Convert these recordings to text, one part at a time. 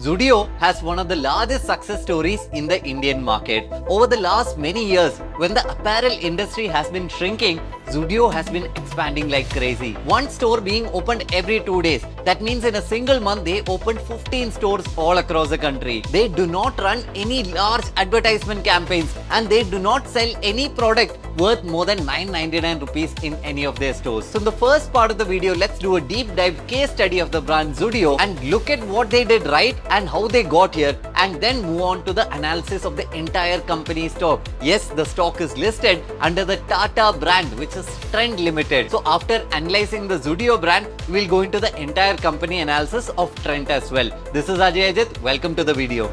Zudio has one of the largest success stories in the Indian market. Over the last many years, when the apparel industry has been shrinking, Zudio has been expanding like crazy. One store being opened every 2 days. That means in a single month, they opened 15 stores all across the country. They do not run any large advertisement campaigns and they do not sell any product worth more than 999 rupees in any of their stores. So in the first part of the video, let's do a deep dive case study of the brand Zudio and look at what they did right and how they got here, and then move on to the analysis of the entire company stock. Yes, the stock is listed under the Tata brand, which is Trent Limited. So after analyzing the Zudio brand, we'll go into the entire company analysis of Trent as well. This is Ajay Ajit. Welcome to the video.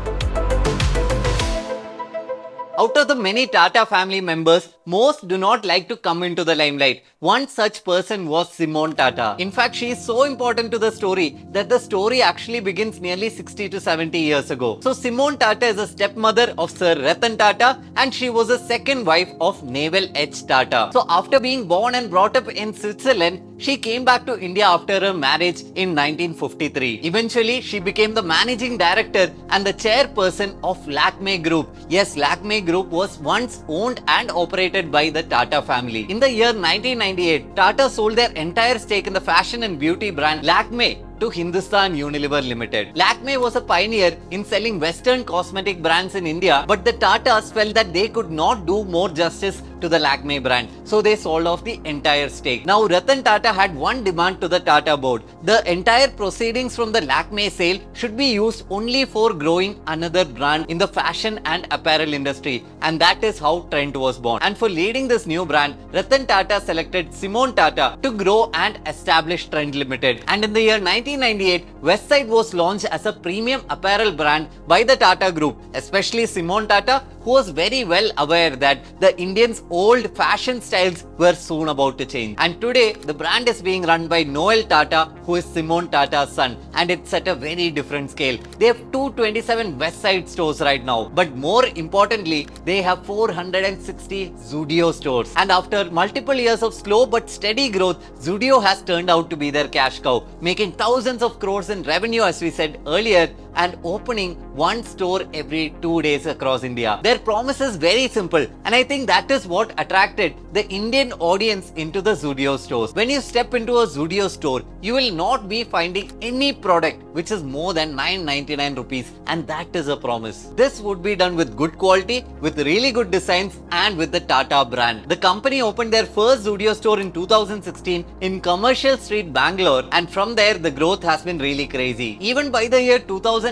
Out of the many Tata family members, most do not like to come into the limelight. One such person was Simone Tata. In fact, she is so important to the story that the story actually begins nearly 60 to 70 years ago. So Simone Tata is a stepmother of Sir Ratan Tata and she was the second wife of Naval H. Tata. So after being born and brought up in Switzerland, she came back to India after her marriage in 1953. Eventually, she became the managing director and the chairperson of Lakme Group. Yes, Lakme Group was once owned and operated by the Tata family. In the year 1998, Tata sold their entire stake in the fashion and beauty brand Lakme to Hindustan Unilever Limited. Lakme was a pioneer in selling Western cosmetic brands in India, but the Tatas felt that they could not do more justice to the Lakme brand, so they sold off the entire stake. Now Ratan Tata had one demand to the Tata board. The entire proceedings from the Lakme sale should be used only for growing another brand in the fashion and apparel industry, and that is how Trent was born. And for leading this new brand, Ratan Tata selected Simone Tata to grow and establish Trent Limited. And in the year 1998, Westside was launched as a premium apparel brand by the Tata Group, especially Simone Tata, who was very well aware that the Indians' old fashion styles were soon about to change. And today, the brand is being run by Noel Tata, who is Simone Tata's son, and it's at a very different scale. They have 227 Westside stores right now, but more importantly, they have 460 Zudio stores. And after multiple years of slow but steady growth, Zudio has turned out to be their cash cow, making thousands of crores in revenue, as we said earlier, and opening one store every 2 days across India. Their promise is very simple, and I think that is what attracted the Indian audience into the Zudio stores. When you step into a Zudio store, you will not be finding any product which is more than 999 rupees, and that is a promise. This would be done with good quality, with really good designs, and with the Tata brand. The company opened their first Zudio store in 2016 in Commercial Street, Bangalore, and from there the growth has been really crazy. Even by the year 2019,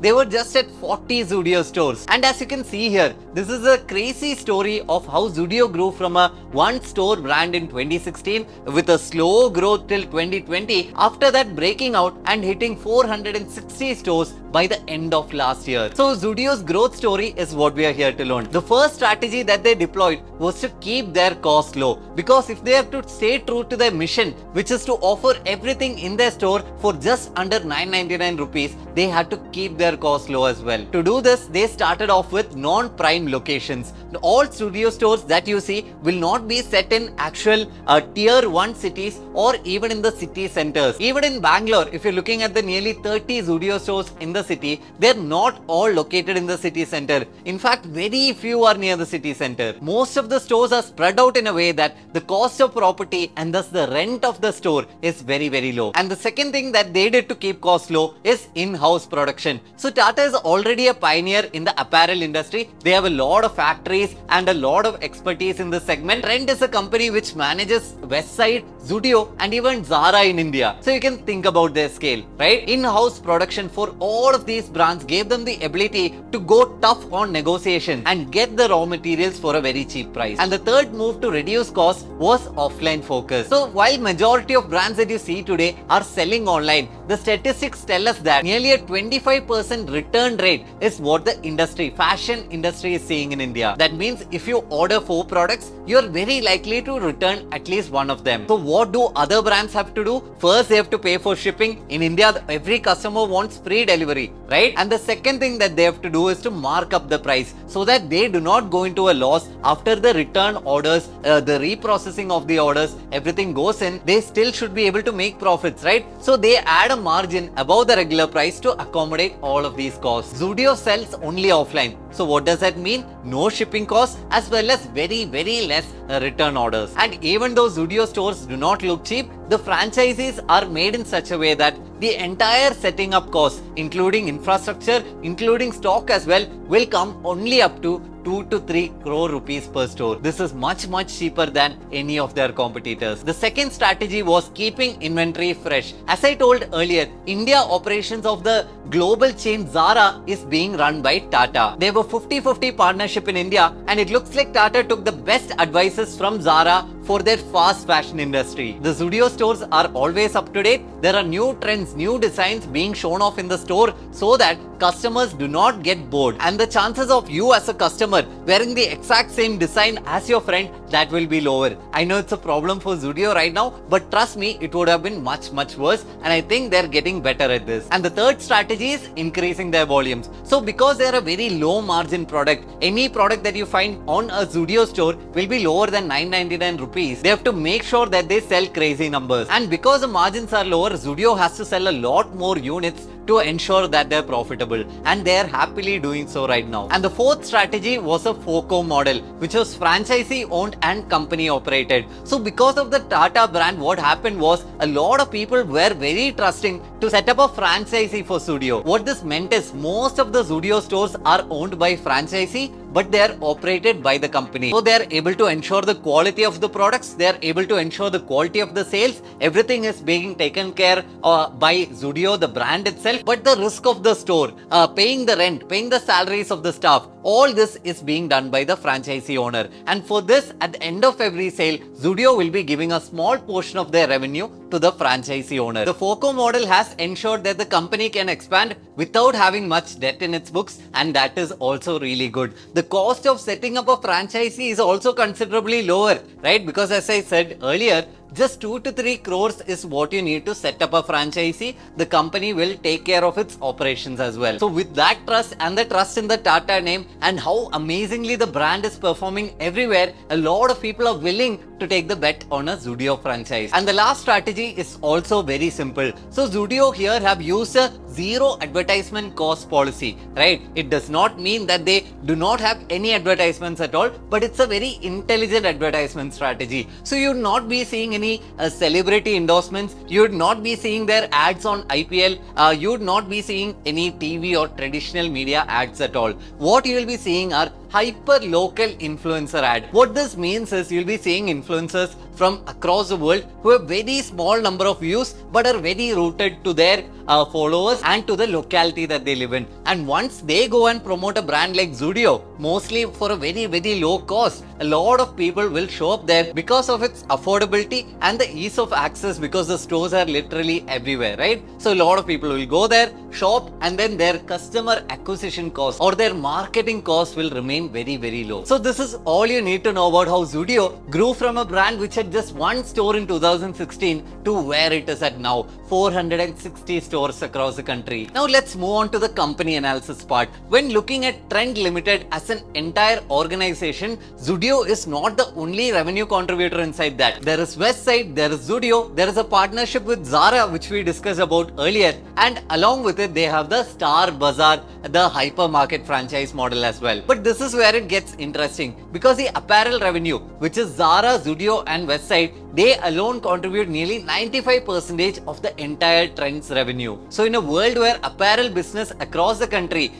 they were just at 40 Zudio stores. And as you can see here, this is a crazy story of how Zudio grew from a one-store brand in 2016 with a slow growth till 2020, after that breaking out and hitting 460 stores by the end of last year. So Zudio's growth story is what we are here to learn. The first strategy that they deployed was to keep their cost low, because if they have to stay true to their mission, which is to offer everything in their store for just under 999 rupees, they had to keep their cost low as well. To do this, they started off with non-prime locations. All Zudio stores that you see will not be set in actual tier 1 cities or even in the city centers. Even in Bangalore, if you're looking at the nearly 30 Zudio stores in the city, they're not all located in the city center. In fact, very few are near the city center. Most of the stores are spread out in a way that the cost of property and thus the rent of the store is very, very low. And the second thing that they did to keep costs low is in-house production. So Tata is already a pioneer in the apparel industry. They have a lot of factories and a lot of expertise in this segment. Trent is a company which manages Westside, Zudio and even Zara in India. So you can think about their scale, right? In-house production for all of these brands gave them the ability to go tough on negotiation and get the raw materials for a very cheap price. And the third move to reduce costs was offline focus. So while majority of brands that you see today are selling online, the statistics tell us that nearly a 25% return rate is what the industry, fashion industry is seeing in India. That means if you order 4 products, you're very likely to return at least one of them. So what do other brands have to do? First, they have to pay for shipping. In India, every customer wants free delivery, right? And the second thing that they have to do is to mark up the price so that they do not go into a loss after the return orders, the reprocessing of the orders, everything goes in. They still should be able to make profits, right? So they add a margin above the regular price to accommodate all of these costs. Zudio sells only offline. So what does that mean? No shipping costs as well as very, very less return orders. And even though Zudio stores do not look cheap, the franchises are made in such a way that the entire setting up costs, including infrastructure, including stock as well, will come only up to 2 to 3 crore rupees per store. This is much cheaper than any of their competitors. The second strategy was keeping inventory fresh. As I told earlier, India operations of the global chain Zara is being run by Tata. They have a 50-50 partnership in India, and it looks like Tata took the best advices from Zara for their fast fashion industry. The Zudio stores are always up to date. There are new trends, new designs being shown off in the store so that customers do not get bored. And the chances of you as a customer wearing the exact same design as your friend, that will be lower. I know it's a problem for Zudio right now, but trust me, it would have been much worse, and I think they're getting better at this. And the third strategy is increasing their volumes. So because they're a very low margin product, any product that you find on a Zudio store will be lower than 999 rupees. They have to make sure that they sell crazy numbers. And because the margins are lower, Zudio has to sell a lot more units to ensure that they're profitable, and they're happily doing so right now. And the fourth strategy was a FOCO model, which was franchisee owned and company operated. So because of the Tata brand, what happened was a lot of people were very trusting to set up a franchisee for Zudio. What this meant is most of the Zudio stores are owned by franchisee, but they are operated by the company. So they are able to ensure the quality of the products, they are able to ensure the quality of the sales, everything is being taken care by Zudio, the brand itself. But the risk of the store, paying the rent, paying the salaries of the staff, all this is being done by the franchisee owner. And for this, at the end of every sale, Zudio will be giving a small portion of their revenue to the franchisee owner. The FOCO model has ensured that the company can expand without having much debt in its books, and that is also really good. The cost of setting up a franchisee is also considerably lower, right? Because as I said earlier, just 2 to 3 crores is what you need to set up a franchisee. The company will take care of its operations as well. So with that trust and the trust in the Tata name and how amazingly the brand is performing everywhere, a lot of people are willing to take the bet on a Zudio franchise. And the last strategy is also very simple. So Zudio here have used a zero advertisement cost policy, right? It does not mean that they do not have any advertisements at all, but it's a very intelligent advertisement strategy. So you would not be seeing any celebrity endorsements, you would not be seeing their ads on IPL, you would not be seeing any TV or traditional media ads at all. What you will be seeing are hyper-local influencer ad. What this means is you'll be seeing influencers from across the world who have very small number of views but are very rooted to their followers and to the locality that they live in. And once they go and promote a brand like Zudio, mostly for a very low cost, a lot of people will show up there because of its affordability and the ease of access, because the stores are literally everywhere, right? So a lot of people will go there, shop, and then their customer acquisition cost or their marketing cost will remain very low. So this is all you need to know about how Zudio grew from a brand which had just one store in 2016 to where it is at now, 460 stores across the country. Now let's move on to the company analysis part. When looking at Trent Limited as an entire organization, Zudio is not the only revenue contributor inside that. There is Westside, there is Zudio, there is a partnership with Zara which we discussed about earlier, and along with it they have the Star Bazaar, the hypermarket franchise model as well. But this is where it gets interesting, because the apparel revenue, which is Zara, Zudio and Westside, they alone contribute nearly 95% of the entire Trent's revenue. So in a world where apparel business across the country,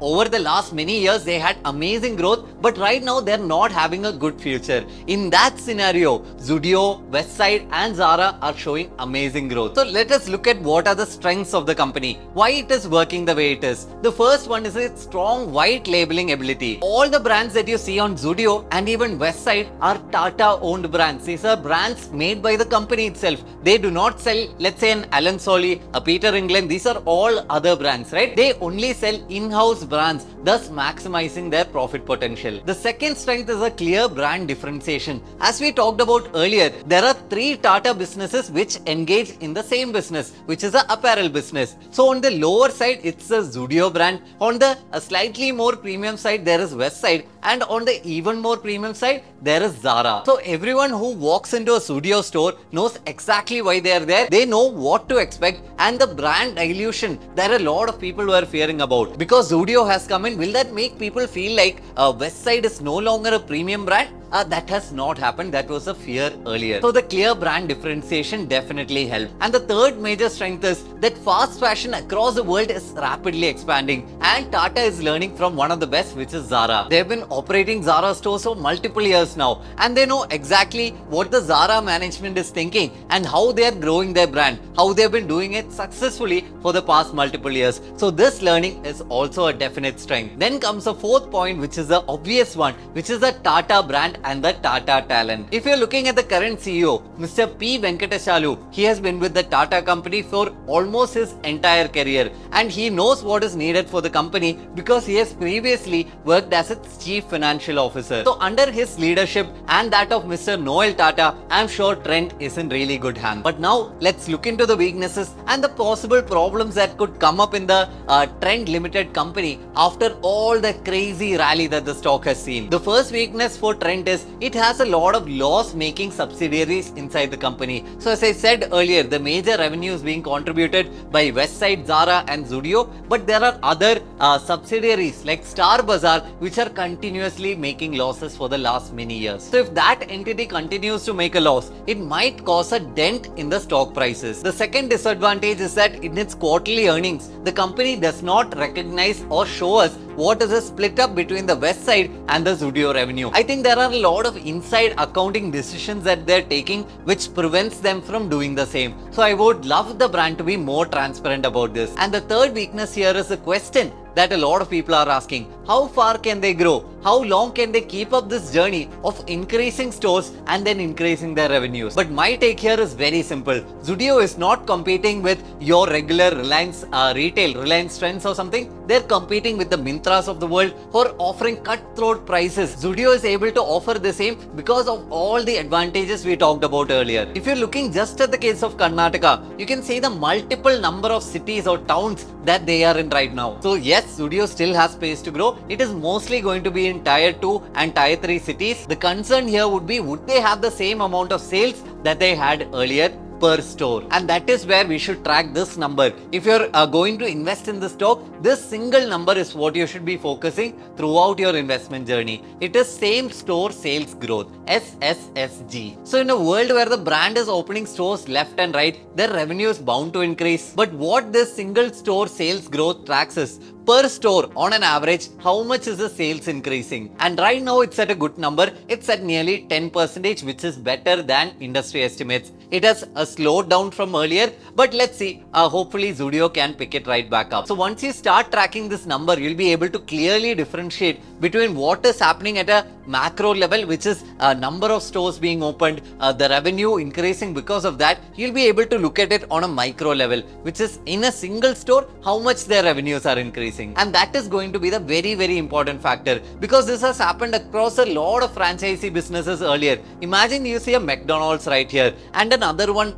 over the last many years, they had amazing growth, but right now they're not having a good future. In that scenario, Zudio, Westside and Zara are showing amazing growth. So let us look at what are the strengths of the company, why it is working the way it is. The first one is its strong white labeling ability. All the brands that you see on Zudio and even Westside are Tata owned brands. These are brands balls made by the company itself. They do not sell, let's say, an Allen Solly, a Peter England. These are all other brands, right? They only sell in-house brands, thus maximizing their profit potential. The second strength is a clear brand differentiation. As we talked about earlier, there are three Tata businesses which engage in the same business, which is the apparel business. So on the lower side, it's the Zudio brand. On the slightly more premium side, there is Westside. And on the even more premium side, there is Zara. So everyone who walks into a Zudio store knows exactly why they are there. They know what to expect, and the brand dilution that a lot of people were fearing about. Because Zudio has come in, will that make people feel like Westside is no longer a premium brand? That has not happened. That was a fear earlier. So the clear brand differentiation definitely helped. And the third major strength is that fast fashion across the world is rapidly expanding, and Tata is learning from one of the best, which is Zara. They have been operating Zara stores for multiple years now, and they know exactly what the Zara management is thinking and how they are growing their brand, how they have been doing it successfully for the past multiple years. So this learning is also a definite strength. Then comes a fourth point, which is the obvious one, which is the Tata brand and the Tata talent. If you're looking at the current CEO, Mr. P. Venkateshalu, he has been with the Tata company for almost his entire career, and he knows what is needed for the company because he has previously worked as its chief financial officer. So under his leadership and that of Mr. Noel Tata, I'm sure Trent is in really good hands. But now let's look into the weaknesses and the possible problems that could come up in the Trent Limited company after all the crazy rally that the stock has seen. The first weakness for Trent is it has a lot of loss-making subsidiaries inside the company. So as I said earlier, the major revenue is being contributed by Westside, Zara and Zudio, but there are other subsidiaries like Star Bazaar which are continuously making losses for the last many years. So if that entity continues to make a loss, it might cause a dent in the stock prices. The second disadvantage is that in its quarterly earnings, the company does not recognize or show us what is the split up between the Westside and the Zudio revenue. I think there are a lot of inside accounting decisions that they're taking which prevents them from doing the same. So I would love the brand to be more transparent about this. And the third weakness here is a question that a lot of people are asking. How far can they grow? How long can they keep up this journey of increasing stores and then increasing their revenues? But my take here is very simple. Zudio is not competing with your regular Reliance Retail, Reliance Trends or something. They're competing with the Mintras of the world who are offering cutthroat prices. Zudio is able to offer the same because of all the advantages we talked about earlier. If you're looking just at the case of Karnataka, you can see the multiple number of cities or towns that they are in right now. So yes, Zudio still has space to grow. It is mostly going to be in tier 2 and tier 3 cities. The concern here would be, would they have the same amount of sales that they had earlier per store? And that is where we should track this number. If you're going to invest in the stock, this single number is what you should be focusing throughout your investment journey. It is same store sales growth, SSSG. So in a world where the brand is opening stores left and right, their revenue is bound to increase. But what this single store sales growth tracks is, per store on an average, how much is the sales increasing? And right now it's at a good number. It's at nearly 10%, which is better than industry estimates. It has slowed down from earlier, but let's see, hopefully Zudio can pick it right back up. So once you start tracking this number, you'll be able to clearly differentiate between what is happening at a macro level, which is a number of stores being opened, the revenue increasing because of that. You'll be able to look at it on a micro level, which is in a single store, how much their revenues are increasing. And that is going to be the very, very important factor, because this has happened across a lot of franchisee businesses earlier. Imagine you see a McDonald's right here and another one,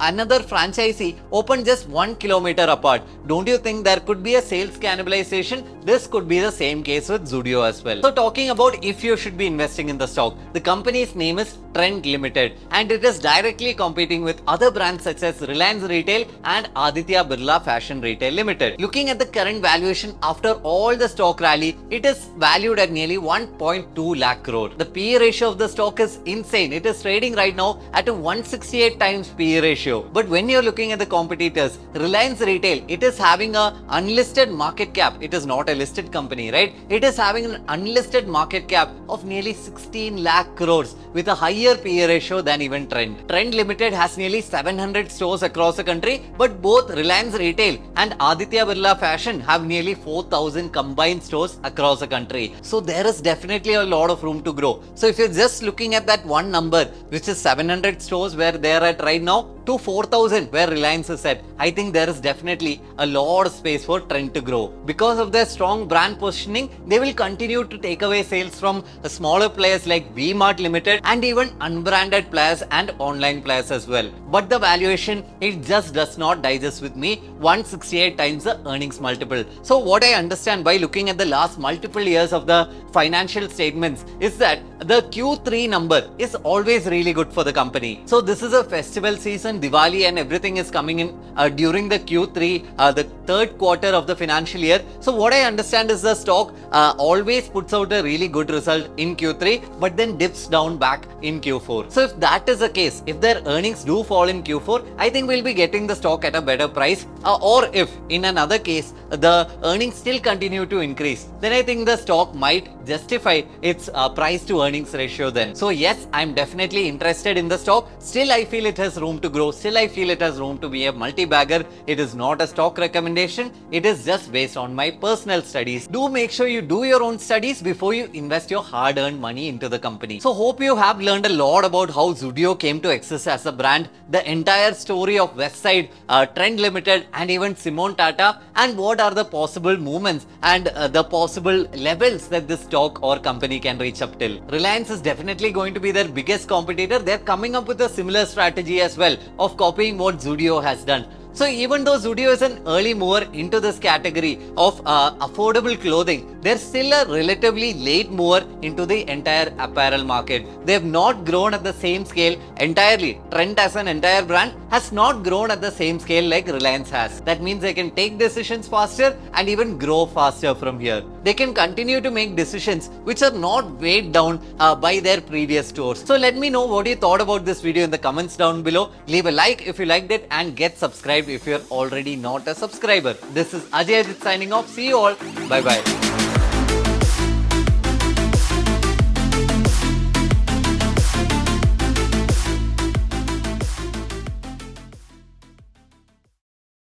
another franchisee opened just 1 kilometer apart. Don't you think there could be a sales cannibalization? This could be the same case with Zudio as well. So talking about if you should be investing in the stock, the company's name is Trent Limited, and it is directly competing with other brands such as Reliance Retail and Aditya Birla Fashion Retail Limited. Looking at the current valuation after all the stock rally, it is valued at nearly 1.2 lakh crore. The PE ratio of the stock is insane. It is trading right now at a 168 times PE ratio. But when you're looking at the competitors, Reliance Retail, it is having a unlisted market cap. It is not a listed company, right? It is having an unlisted market cap of nearly 16 lakh crores with a higher PE ratio than even Trent. Trent Limited has nearly 700 stores across the country, but both Reliance Retail and Aditya Birla Fashion have nearly 4,000 combined stores across the country. So there is definitely a lot of room to grow. So if you're just looking at that one number, which is 700 stores where they are at right now, to 4,000 where Reliance is at, I think there is definitely a lot of space for Trent to grow. Because of their strong brand positioning, they will continue to take away sales from smaller players like V-Mart Limited and even unbranded players and online players as well. But the valuation, it just does not digest with me, 168 times the earnings multiple. So what I understand by looking at the last multiple years of the financial statements is that the Q3 number is always really good for the company. So this is a festival season, Diwali and everything is coming in during the Q3, the third quarter of the financial year. So what I understand is the stock always puts out a really good result in Q3 but then dips down back in Q4. So if that is the case, if their earnings do fall in Q4, I think we'll be getting the stock at a better price, or if in another case the earnings still continue to increase, then I think the stock might justify its price to earnings ratio then. So yes, I'm definitely interested in the stock. Still I feel it has room to grow. Still I feel it has room to be a multi-bagger. It is not a stock recommendation. It is just based on my personal studies. Do make sure you do your own studies before you invest your hard-earned money into the company. So hope you have learned a lot about how Zudio came to exist as a brand, the entire story of Westside, Trent Limited and even Simone Tata, and what are the possible movements and the possible levels that this stock or company can reach up till. Reliance is definitely going to be their biggest competitor. They're coming up with a similar strategy as well of copying what Zudio has done. So even though Zudio is an early mover into this category of affordable clothing, they're still a relatively late mover into the entire apparel market. They have not grown at the same scale entirely. Trent as an entire brand has not grown at the same scale like Reliance has. That means they can take decisions faster and even grow faster from here. They can continue to make decisions which are not weighed down by their previous stores. So let me know what you thought about this video in the comments down below. Leave a like if you liked it and get subscribed if you're already not a subscriber. This is Ajay Ajit signing off. See you all. Bye bye.